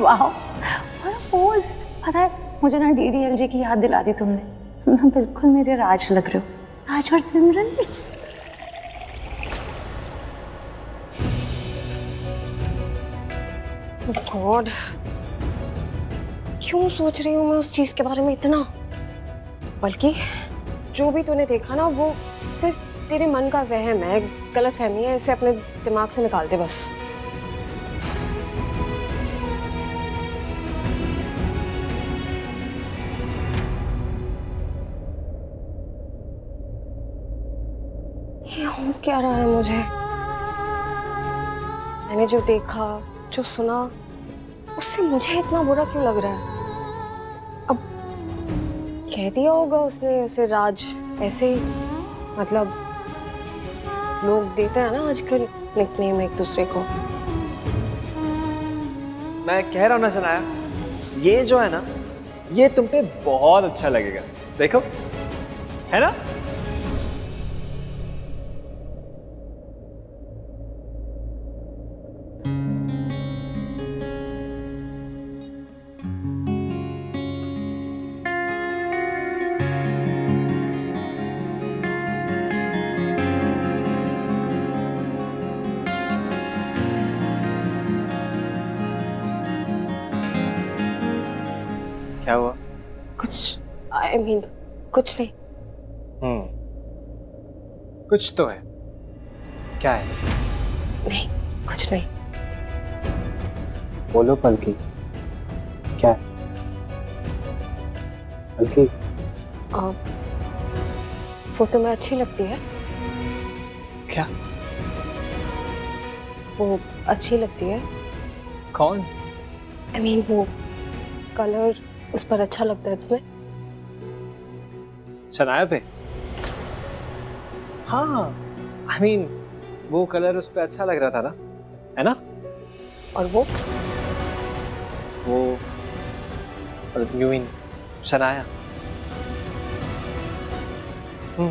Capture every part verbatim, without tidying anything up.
वाह, पोज। पता है मुझे ना डी डी एल जे की याद दिला दी तुमने। ना बिल्कुल मेरे राज लग रहे हो, राज और सिमरन। ओह गॉड, क्यों सोच रही हूँ मैं उस चीज के बारे में इतना? बल्कि जो भी तूने देखा ना वो सिर्फ तेरे मन का वहम है, गलत फहमी है। इसे अपने दिमाग से निकाल दे बस। क्या रहा है मुझे? मैंने जो देखा जो सुना उससे मुझे इतना बुरा क्यों लग रहा है? अब कह दिया होगा उसने उसे राज ऐसे ही, मतलब लोग देते हैं ना आजकल निकनेम एक दूसरे को। मैं कह रहा हूं ना सनाया, ये जो है ना ये तुम पे बहुत अच्छा लगेगा। देखो है ना, क्या हुआ? कुछ आई I मीन mean, कुछ नहीं। हम्म कुछ तो है। क्या है? नहीं कुछ नहीं। बोलो पलकी, क्या है? पलकी आप वो तुम्हें अच्छी लगती है क्या? वो अच्छी लगती है। कौन? आई I मीन mean, वो कलर उस पर अच्छा लगता है तुम्हें? सनाया पे? हाँ आई I मीन mean, वो कलर उस पर अच्छा लग रहा था ना, है ना? और वो वो यू मीन सनाया? हम्म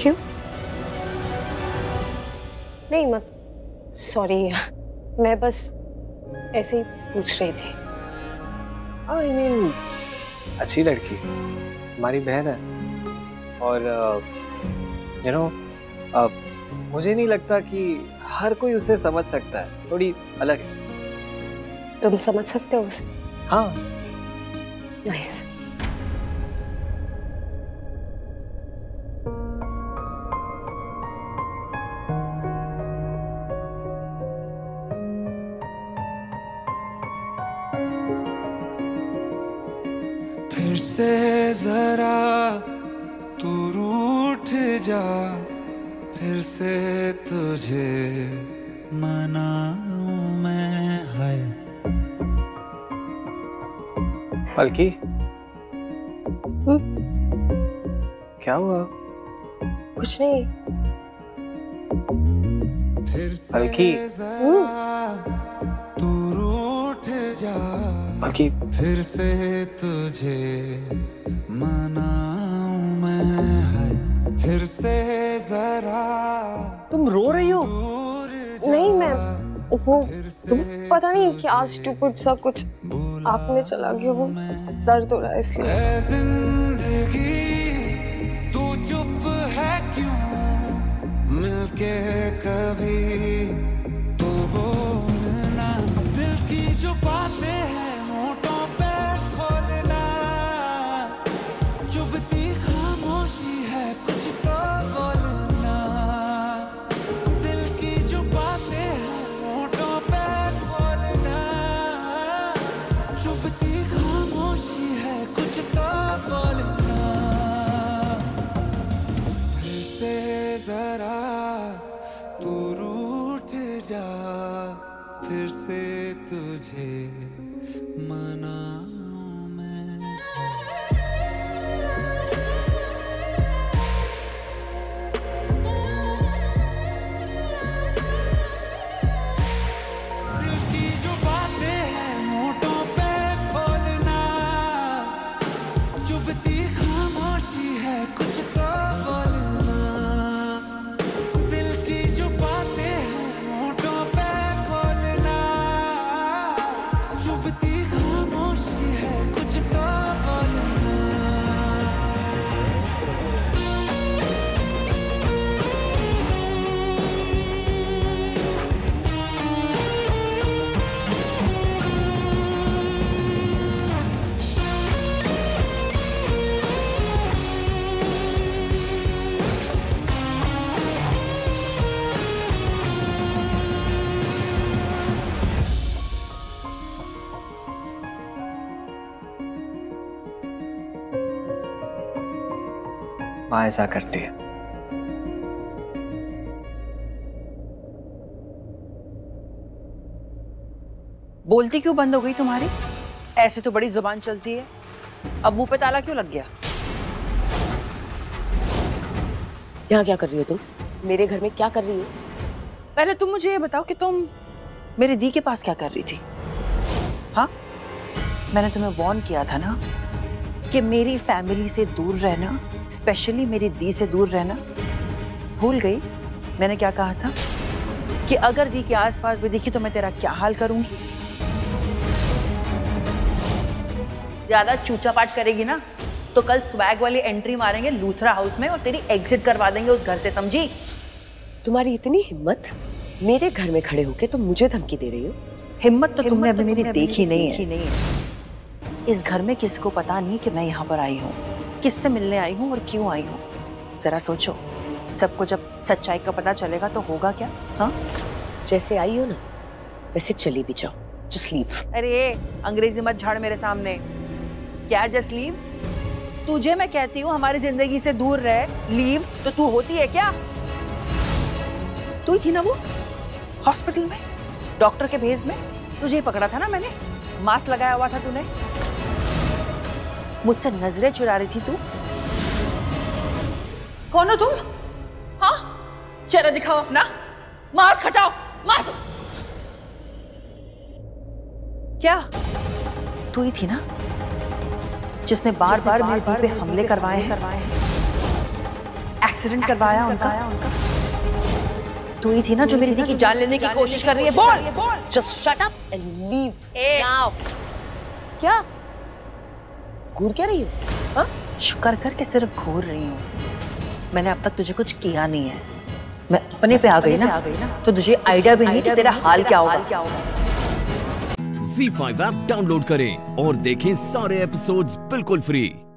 क्यों? नहीं मत, सॉरी मैं बस ऐसे ही पूछ रही थी। आई I मीन mean, अच्छी लड़की, हमारी बहन है। और यू नो मुझे नहीं लगता कि हर कोई उसे समझ सकता है, थोड़ी अलग है। तुम समझ सकते हो उसे? हाँ। नाइस। फिर से जरा तू रूठ जा, फिर से तुझे मनाऊं मैं। हाय पलकी, क्या हुआ? कुछ नहीं। पलकी तू रूठ जा, बाकी फिर से तुझे मनाऊं मैं। फिर से जरा तुम रो रही हो? नहीं मैं वो, तुम पता नहीं क्या स्टूपिड सा कुछ आप में चला गया हो, दर्द हो रहा है इसलिए। जिंदगी तू चुप है क्यों, मिलके कभी तू बोलना, दिल की जो बातें हैं तू रू फिर से तुझे मनाऊं मैं। दिल की जो बातें हैं होठों पे बोलना, चुभती खामोशी है कुछ तो बोलना। दिल की जो बातें हैं होठों पे बोलना, चुभती खामोशी है कुछ तो बोलना। माँ ऐसा करती है। बोलती क्यों बंद हो गई तुम्हारी? ऐसे तो बड़ी जुबान चलती है, अब मुंह पे ताला क्यों लग गया? यहाँ क्या कर रही हो तुम? मेरे घर में क्या कर रही हो? पहले तुम मुझे ये बताओ कि तुम मेरे दी के पास क्या कर रही थी? हाँ, मैंने तुम्हें वार्न किया था ना कि मेरी फैमिली से दूर रहना, स्पेशली मेरी दी से दूर रहना। भूल गई मैंने क्या कहा था कि अगर दी के आसपास भी दिखी तो मैं तेरा क्या हाल करूंगी? ज्यादा चूचापाट करेगी ना तो कल स्वैग वाली एंट्री मारेंगे लूथरा हाउस में और तेरी एग्जिट करवा देंगे उस घर से, समझी? तुम्हारी इतनी हिम्मत मेरे घर में खड़े होके तुम मुझे धमकी दे रही हो? हिम्मत तो तुमने अभी मेरी देखी नहीं है। इस घर में किसी को पता नहीं कि मैं यहाँ पर आई हूँ, किससे मिलने आई हूँ और क्यों आई हूँ। जरा सोचो, सबको जब सच्चाई का पता चलेगा तो होगा क्या? हाँ, जैसे आई हो ना वैसे चली भी जाओ। Just leave. अरे अंग्रेजी मत झाड़ मेरे सामने। क्या जस्ट लीव? तुझे मैं कहती हूँ हमारी जिंदगी से दूर रह, लीव तो तू होती है क्या? तू ही थी ना वो हॉस्पिटल में डॉक्टर के भेज में, तुझे पकड़ा था ना मैंने, मास्क लगाया हुआ था तूने, मुझसे नजरें चुरा रही थी तू। कौन हो तुम? हाँ, चेहरा दिखाओ अपना, मास्क हटाओ, मास्क। क्या तू ही थी ना जिसने बार बार मेरे दी पे हमले करवाए हैं, एक्सीडेंट करवाया उनका? तू ही थी ना जो मेरी दी की जान लेने की कोशिश कर रही है? बोल। Just shut up and leave now. क्या घूर क्या रही हो? शुक्र कर के सिर्फ घूर रही हूँ, मैंने अब तक तुझे कुछ किया नहीं है। मैं अपने पे आ गई ना, ना तो तुझे आइडिया भी नहीं कि तेरा हाल क्या होगा। ज़ी फाइव ऐप डाउनलोड करें और देखें सारे एपिसोड्स बिल्कुल फ्री।